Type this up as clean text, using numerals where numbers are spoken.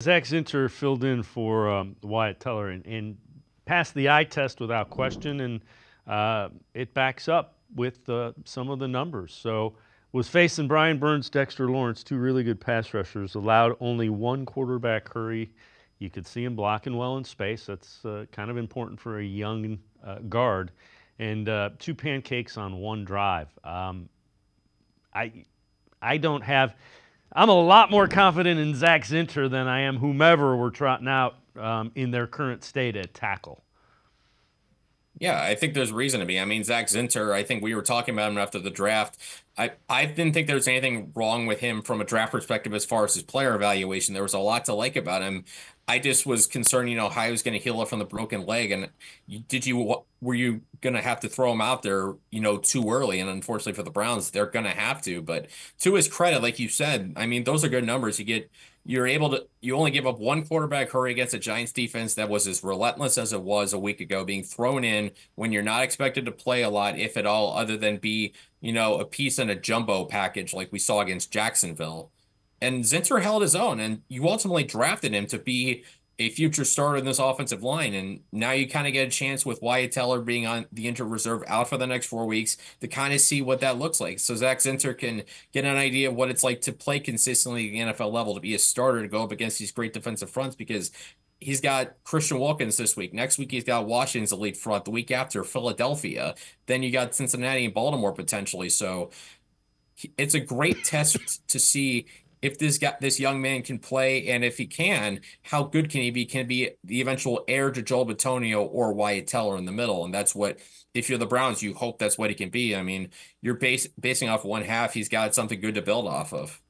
Zak Zinter filled in for Wyatt Teller and passed the eye test without question, and it backs up with some of the numbers. So was facing Brian Burns, Dexter Lawrence, two really good pass rushers, allowed only one quarterback hurry. You could see him blocking well in space. That's kind of important for a young guard. And two pancakes on one drive. I don't have... I'm a lot more confident in Zak Zinter than I am whomever we're trotting out in their current state at tackle. Yeah, I think there's reason to be. I mean, Zak Zinter, I think we were talking about him after the draft. I didn't think there was anything wrong with him from a draft perspective as far as his player evaluation. There was a lot to like about him. I just was concerned, you know, how he was going to heal up from the broken leg. And were you going to have to throw him out there, you know, too early? And unfortunately for the Browns, they're going to have to. But to his credit, like you said, I mean, those are good numbers. You only give up one quarterback hurry against a Giants defense that was as relentless as it was a week ago, being thrown in when you're not expected to play a lot, if at all, other than be, you know, a piece in a jumbo package like we saw against Jacksonville. And Zinter held his own, and you ultimately drafted him to be a future starter in this offensive line. And now you kind of get a chance with Wyatt Teller being on the injured reserve out for the next 4 weeks to kind of see what that looks like. So Zak Zinter can get an idea of what it's like to play consistently at the NFL level, to be a starter, to go up against these great defensive fronts, because he's got Christian Wilkins this week. Next week, he's got Washington's elite front. The week after, Philadelphia. Then you got Cincinnati and Baltimore potentially. So it's a great test to see if this young man can play, and if he can, how good can he be? Can he be the eventual heir to Joel Batonio or Wyatt Teller in the middle? And that's what, if you're the Browns, you hope that's what he can be. I mean, you're basing off one half. He's got something good to build off of.